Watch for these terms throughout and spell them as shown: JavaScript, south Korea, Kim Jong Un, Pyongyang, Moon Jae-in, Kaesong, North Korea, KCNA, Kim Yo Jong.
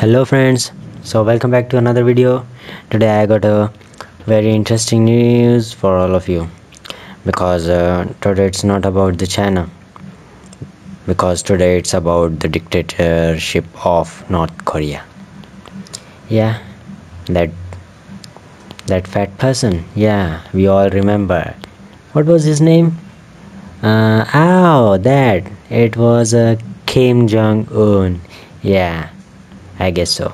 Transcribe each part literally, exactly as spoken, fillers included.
Hello friends, so welcome back to another video. Today I got a very interesting news for all of you, because uh, today it's not about the China, because today it's about the dictatorship of North Korea. Yeah, that that fat person, yeah, we all remember. What was his name? Uh, oh, that it was uh, Kim Jong Un. Yeah, I guess so.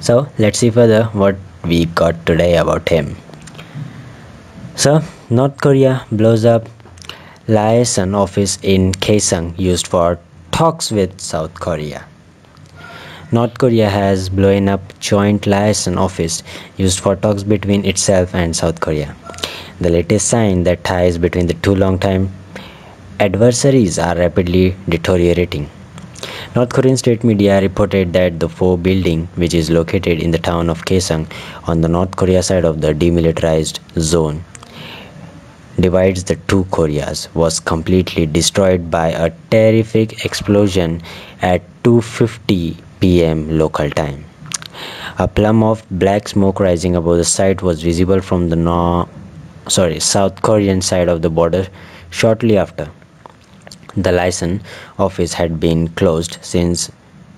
So let's see further what we got today about him. So North Korea blows up liaison office in Kaesong used for talks with South Korea. North Korea has blown up joint liaison office used for talks between itself and South Korea. The latest sign that ties between the two long-time adversaries are rapidly deteriorating. North Korean state media reported that the four building, which is located in the town of Kaesong on the North Korea side of the demilitarized zone, divides the two Koreas, was completely destroyed by a terrific explosion at two fifty p m local time. A plume of black smoke rising above the site was visible from the north. Sorry, South Korean side of the border shortly after. The liaison office had been closed since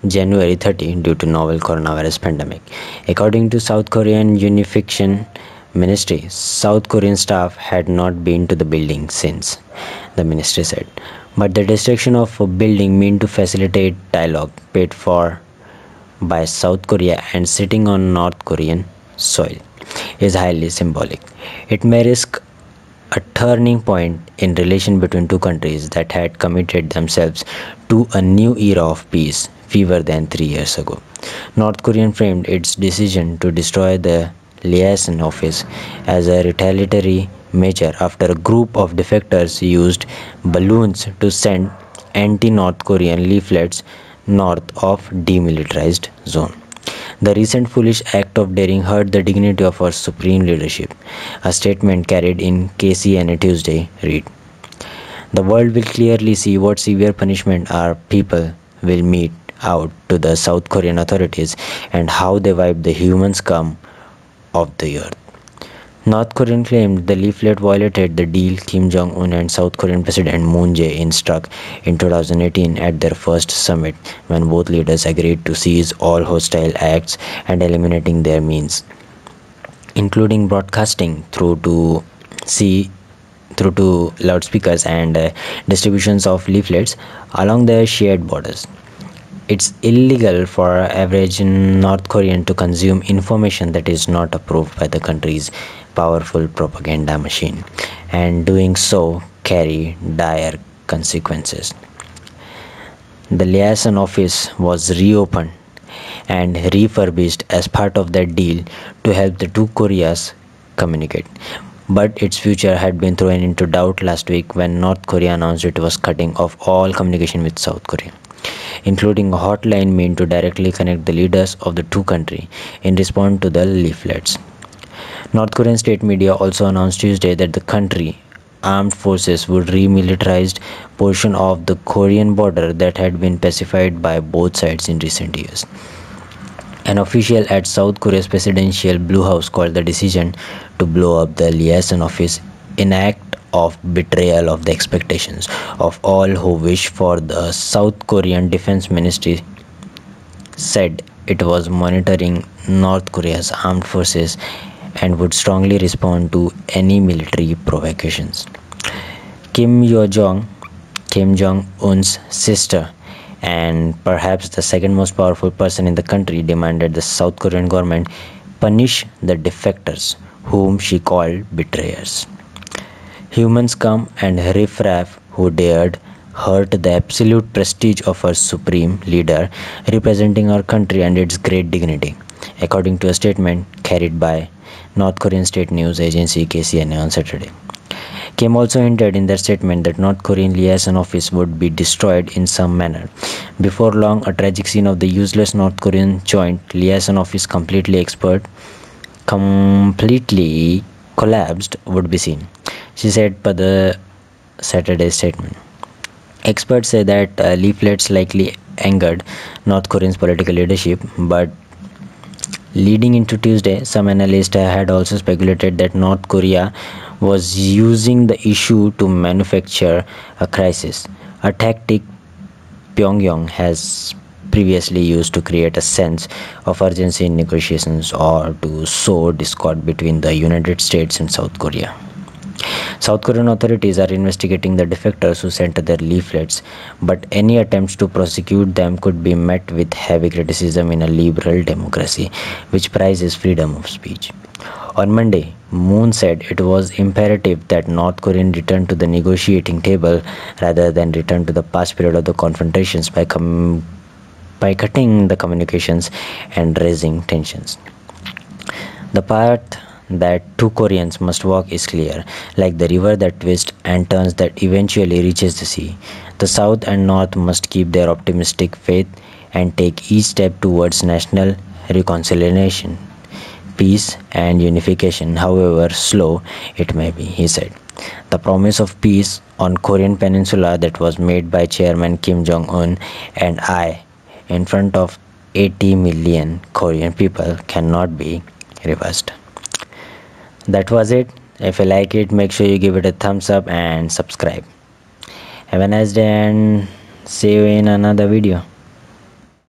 January thirtieth due to novel coronavirus pandemic. According to South Korean Unification Ministry, South Korean staff had not been to the building since, the ministry said. But the destruction of a building meant to facilitate dialogue paid for by South Korea and sitting on North Korean soil is highly symbolic. It may risk a turning point in relation between two countries that had committed themselves to a new era of peace fewer than three years ago. North Korea framed its decision to destroy the liaison office as a retaliatory measure after a group of defectors used balloons to send anti-North Korean leaflets north of demilitarized zone. The recent foolish act of daring hurt the dignity of our supreme leadership, a statement carried in K C N A Tuesday read, "The world will clearly see what severe punishment our people will mete out to the South Korean authorities and how they wipe the human scum of the earth." North Korean claimed the leaflet violated the deal Kim Jong Un and South Korean President Moon Jae-in struck in two thousand eighteen at their first summit, when both leaders agreed to cease all hostile acts and eliminating their means, including broadcasting through to sea, through to loudspeakers and uh, distributions of leaflets along their shared borders. It's illegal for average North Korean to consume information that is not approved by the country's powerful propaganda machine, and doing so carry dire consequences. The liaison office was reopened and refurbished as part of that deal to help the two Koreas communicate, but its future had been thrown into doubt last week when North Korea announced it was cutting off all communication with South Korea, including a hotline meant to directly connect the leaders of the two countries in response to the leaflets. North Korean state media also announced Tuesday that the country armed forces would remilitarize portion of the Korean border that had been pacified by both sides in recent years. An official at South Korea's presidential Blue House called the decision to blow up the liaison office an act of betrayal of the expectations of all who wish for the South Korean Defense Ministry said it was monitoring North Korea's armed forces and would strongly respond to any military provocations. Kim Yo Jong, Kim Jong-un's sister and perhaps the second most powerful person in the country, demanded the South Korean government punish the defectors, whom she called betrayers, human scum and riffraff who dared hurt the absolute prestige of our supreme leader representing our country and its great dignity, according to a statement carried by North Korean state news agency K C N A on Saturday. Kim also hinted in their statement that North Korean liaison office would be destroyed in some manner. Before long, a tragic scene of the useless North Korean joint liaison office completely expert, completely collapsed would be seen, she said per the Saturday statement. Experts say that uh, leaflets likely angered North Korean's political leadership, but leading into Tuesday, some analysts had also speculated that North Korea was using the issue to manufacture a crisis, a tactic Pyongyang has previously used to create a sense of urgency in negotiations or to sow discord between the United States and South Korea. South Korean authorities are investigating the defectors who sent their leaflets, but any attempts to prosecute them could be met with heavy criticism in a liberal democracy, which prizes freedom of speech. On Monday, Moon said it was imperative that North Korea return to the negotiating table rather than return to the past period of the confrontations by, com by cutting the communications and raising tensions. The path that two Koreans must walk is clear, like the river that twists and turns that eventually reaches the sea. The South and North must keep their optimistic faith and take each step towards national reconciliation, peace and unification, however slow it may be, he said. The promise of peace on Korean Peninsula that was made by Chairman Kim Jong Un and I in front of eighty million Korean people cannot be reversed. That was it. If you like it, make sure you give it a thumbs up and subscribe. Have a nice day and see you in another video.